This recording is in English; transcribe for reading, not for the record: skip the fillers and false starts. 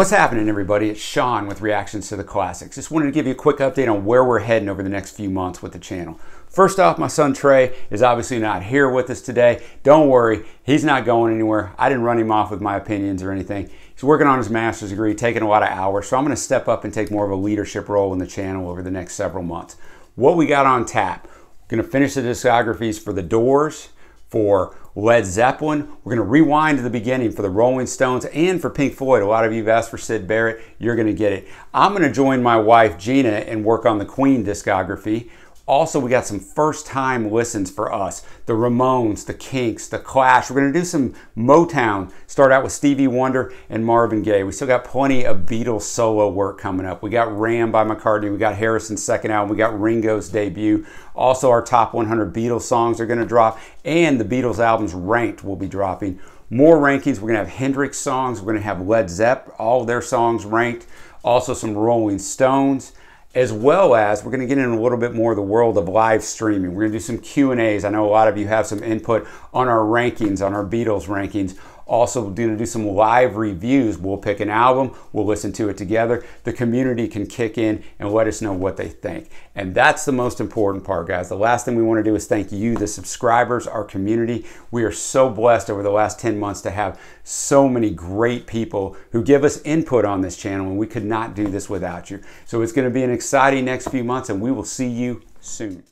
What's happening, everybody? It's Sean with Reactions to the Classics. Just wanted to give you a quick update on where we're heading over the next few months with the channel. First off, my son Trey is obviously not here with us today. Don't worry, he's not going anywhere. I didn't run him off with my opinions or anything. He's working on his master's degree, taking a lot of hours, so I'm going to step up and take more of a leadership role in the channel over the next several months. What we got on tap, we're going to finish the discographies for The Doors, for Led Zeppelin. We're going to rewind to the beginning for the Rolling Stones and for Pink Floyd. A lot of you have asked for Sid Barrett. You're going to get it. I'm going to join my wife, Gina, and work on the Queen discography. Also, we got some first-time listens for us. The Ramones, The Kinks, The Clash. We're going to do some Motown. Start out with Stevie Wonder and Marvin Gaye. We still got plenty of Beatles solo work coming up. We got Ram by McCartney. We got Harrison's second album. We got Ringo's debut. Also, our top 100 Beatles songs are going to drop. And the Beatles albums ranked will be dropping. More rankings. We're going to have Hendrix songs. We're going to have Led Zeppelin, all their songs ranked. Also, some Rolling Stones. As well as we're going to get in a little bit more of the world of live streaming. We're going to do some Q&As. I know a lot of you have some input on our rankings, on our Beatles rankings. Also, we're going to do some live reviews. We'll pick an album. We'll listen to it together. The community can kick in and let us know what they think. And that's the most important part, guys. The last thing we want to do is thank you, the subscribers, our community. We are so blessed over the last 10 months to have so many great people who give us input on this channel, and we could not do this without you. So it's going to be an exciting next few months, and we will see you soon.